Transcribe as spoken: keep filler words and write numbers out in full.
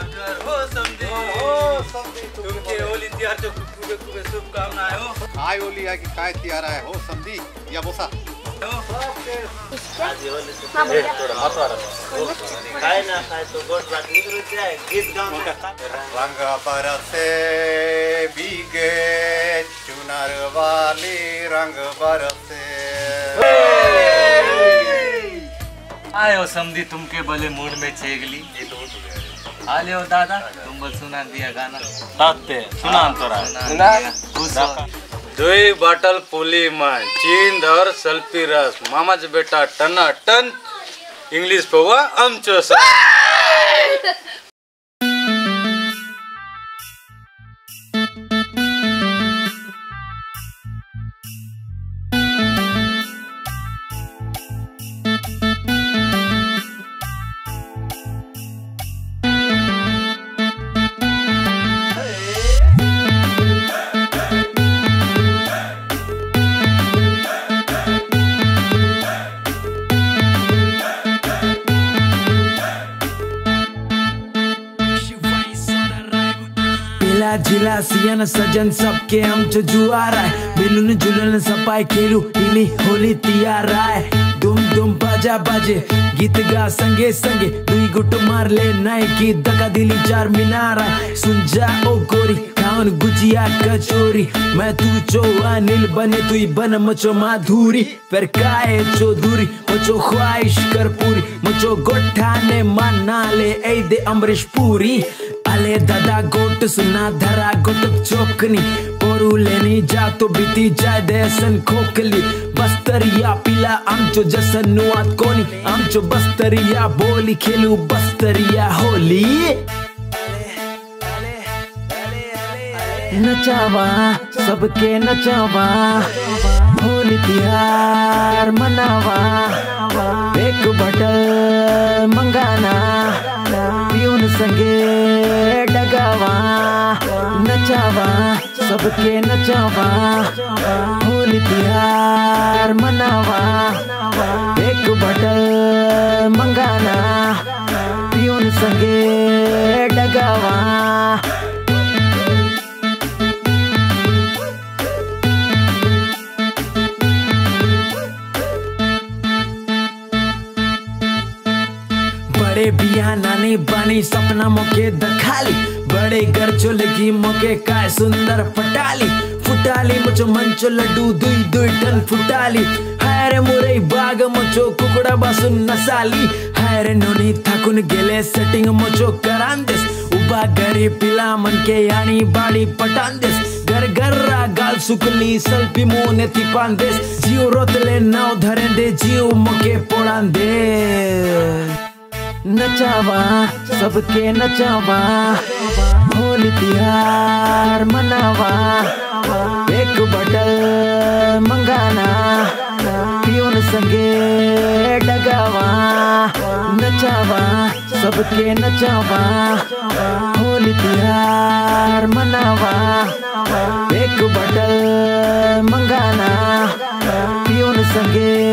अगर हो समझे तुमके होली तिहार जो खूबे खूबे शुभकामनाएं हो। हाय होली आ की काय तिहार आए हो समझी या बोसा आज होली से थोड़ा मतवारा काय ना काय तो गोट बात निकल जाए गीत गाऊं रंग बरसे भीगे चुनर वाली रंग बरसे आयो समझी तुमके भले मूड में छेगली आले हो दादा तुम बल सुना दिया गाना साथ सुना तोरा दुई बाटल पुली में चीन और सल्फी रस मामा जी बेटा टना टन इंग्लिश पवा अमचो सा। जिला सियान सजन सबके हम जुआर आए मिलुन जुलन सपाई खेलू हिली होली तिहार आए दुम दुम बाजा बाजे गीत गा संगे संगे दुई गुट मार ले नए की दगा दिली चार मीनार आए सुन जा ओ गोरी खावन गुजिया कचोरी मैं तू चो अनिल बने तुई बन मचो माधुरी फिर काए चो दूरी मचो ख्वाहिश कर पूरी मचो गोठा ने माना ले ऐ दे अमरीश पूरी आले दादा गोट सुना धरा गोट चोकनी पोरू लेनी जा तो बीती जाए देसन खोकली बस्तरिया पीला आमचो जसन नुआत कोनी आमचो बस्तरिया बोली खेलू बस्तरिया होली नचावा सबके नचावा होली तिहार मनावा एक बटल मंगाना पियून संगे डगावा नचावा सबके नचावा होली तिहार मनावा एक बटल मंगाना पियून संगे डगावा बड़े बिया नानी बानी सपना मोके दखाली बड़े घर चो लगी मोके काय सुंदर पटाली फुटाली मुझो मंचो लड्डू दुई दुई टन फुटाली हाय रे मुरई बाग मुझो कुकड़ा बासुन नसाली हाय रे नोनी थाकुन गेले सेटिंग मुझो करांदिस उबा गरी पिला मन के यानी बाड़ी पटांदिस घर घर गाल सुकली सल्पी मुने तिपांदिस जीव रोतले नाव धरे दे जीव मोके पोड़ांदे नचावा सबके नचावा होली तिहार मनावा एक बटल मंगाना पियून संगे डगावा नचावा सबके नचावा होली तिहार मनावा एक बटल मंगाना पियून संगे